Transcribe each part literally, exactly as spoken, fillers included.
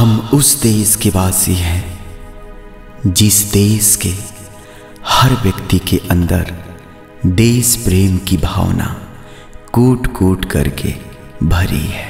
हम उस देश के वासी हैं जिस देश के हर व्यक्ति के अंदर देश प्रेम की भावना कूट कूट करके भरी है।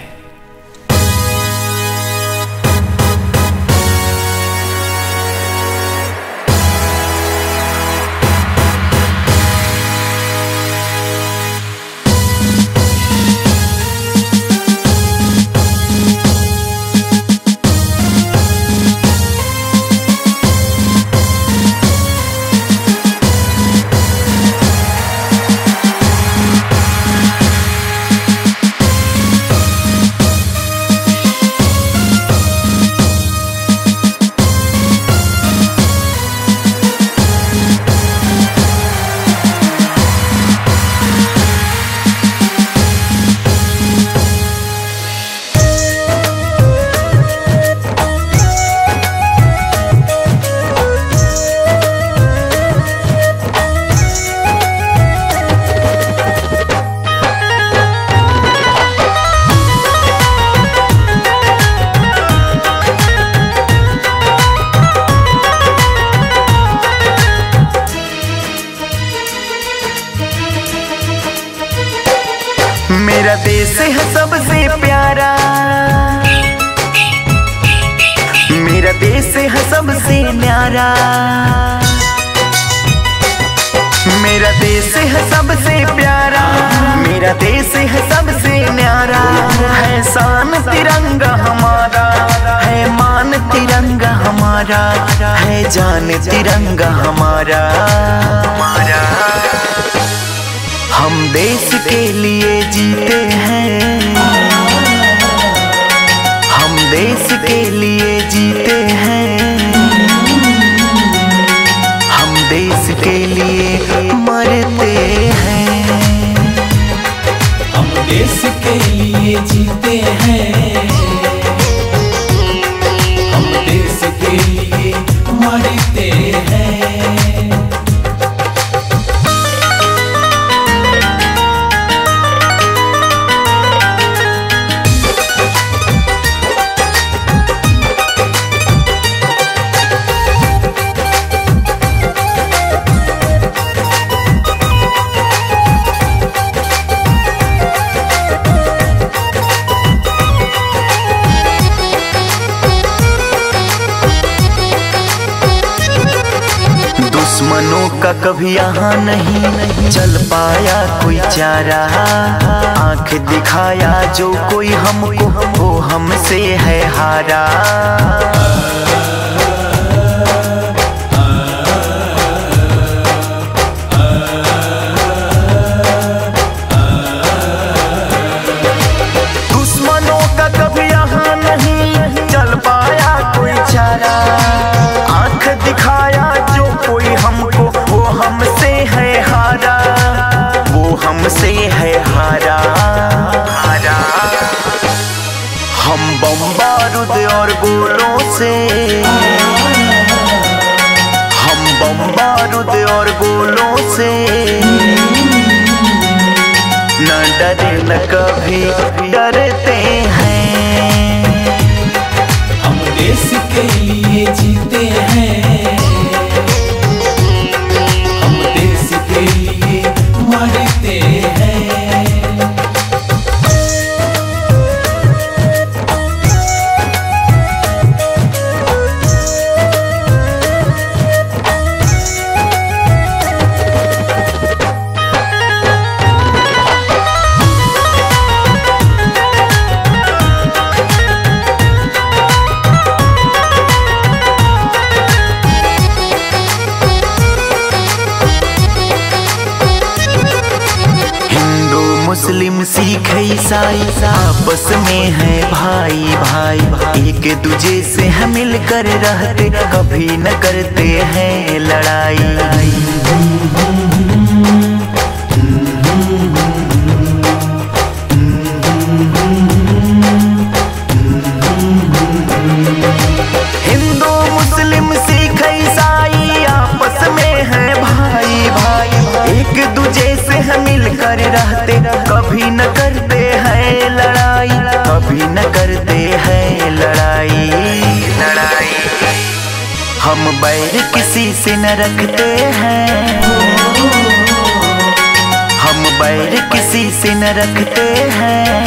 मेरा देश है सबसे प्यारा, मेरा देश है सबसे न्यारा, मेरा देश है सबसे प्यारा, मेरा देश है सबसे न्यारा। है शान तिरंगा हमारा, है मान तिरंगा हमारा, है जान तिरंगा हमारा। हम देश के लिए जीते हैं, हम देश के लिए जीते हैं, हम देश के लिए मरते हैं। हम देश के लिए जीते हैं, हम देश के लिए मरते हैं। दुश्मनों का कभी यहाँ नहीं नहीं चल पाया कोई चारा, आंख दिखाया जो कोई हमको वो हमसे है हारा। दुश्मनों का कभी यहाँ नहीं चल पाया कोई चारा, आंख दिखाया कोई हमको वो हमसे है हारा, वो हमसे है हारा हारा। हम बम बारूद और गोलों से, हम बम बारूद और गोलों से न डरे न कभी डरते हैं। हम देश के लिए जीते हैं, मरते हैं। मुस्लिम सिख ईसाई आपस में है भाई भाई भाई, एक दूजे से हम मिलकर रहते कभी न करते हैं लड़ाई। हिंदू मुस्लिम सिख ईसाई आपस में है भाई भाई, एक दूजे से हम मिलकर रहते कभी न करते हैं लड़ाई, कभी न करते हैं लड़ाई। हम बैर किसी से न रखते हैं, हम बैर किसी से न रखते हैं,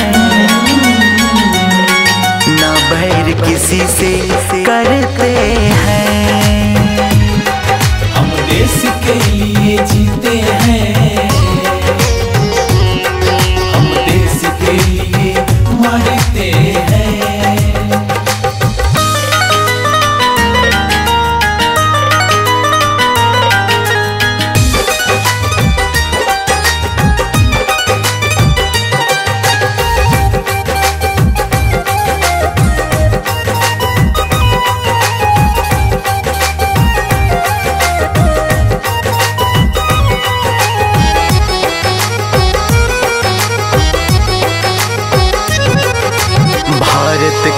ना बैर किसी से करते हैं। हम देश के लिए जीते हैं, हम देश के लिए मरते हैं।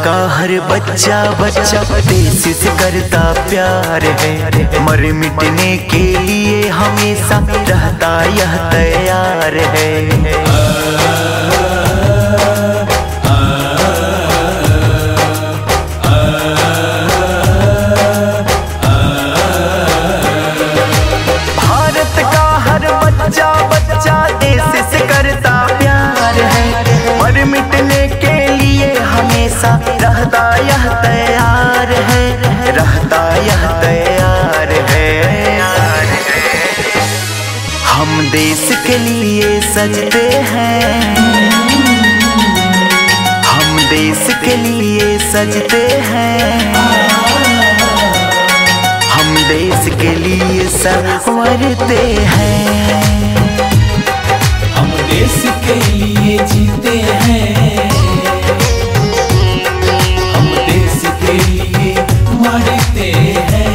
का हर बच्चा बच्चा देश से करता प्यार है, मर मिटने के लिए हमेशा रहता यह तैयार है। भारत का हर बच्चा बच्चा देश से करता प्यार है, मर मिटने के लिए हमेशा रहता यह तैयार है, रहता यह तैयार है। हम देश के लिए सजते हैं, हम देश के लिए सजते हैं, हम देश के लिए संवरते हैं। हम देश के लिए जीते हैं, मरते हैं।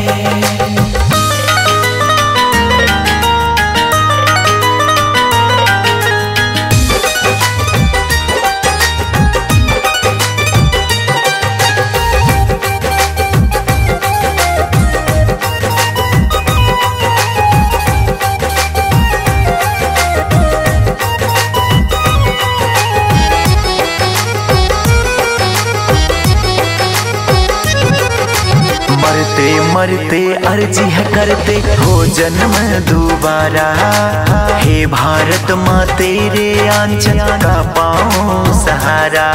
मरते अर्जी है करते हो जन्म दोबारा, हे भारत माँ तेरे आंचल का पाऊं सहारा।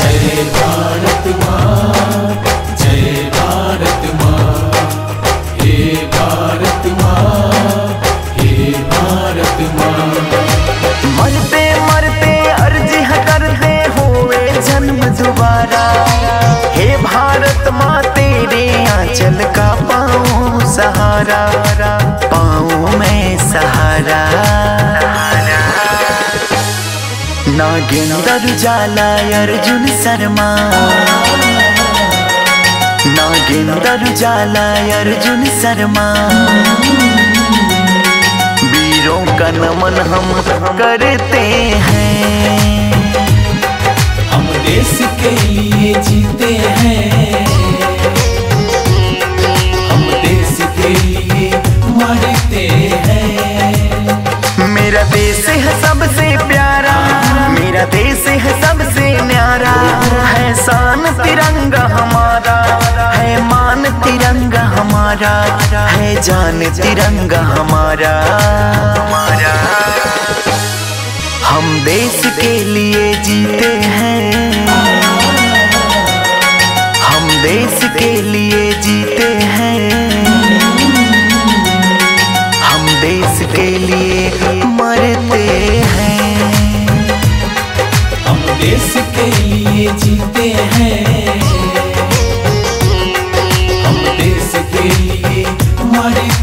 जय भारत माँ, जय भारत माँ, हे भारत माँ, हे भारत माँ। मरते मरते अर्जी है करते हुए जन्म दोबारा, हे भारत माँ तेरे आंचल का पाऊं सहारा, पाऊं मैं सहारा। नागेन्द्र उजाला अर्जुन शर्मा, नागेन्द्र उजाला अर्जुन शर्मा। वीरों का नमन हम करते हैं, हम देश के लिए जीते हैं, हम देश के लिए मरते हैं। मेरा देश है सबसे प्यारा, मेरा देश है सबसे न्यारा, है शान तिरंगा हमारा, है मान तिरंगा हमारा, है जान तिरंगा हमारा। हम देश के लिए जीते हैं, हम देश के लिए जीते हैं, हम देश के लिए मरते हैं। हम देश के लिए जीते हैं, हम देश के लिए मरते हैं।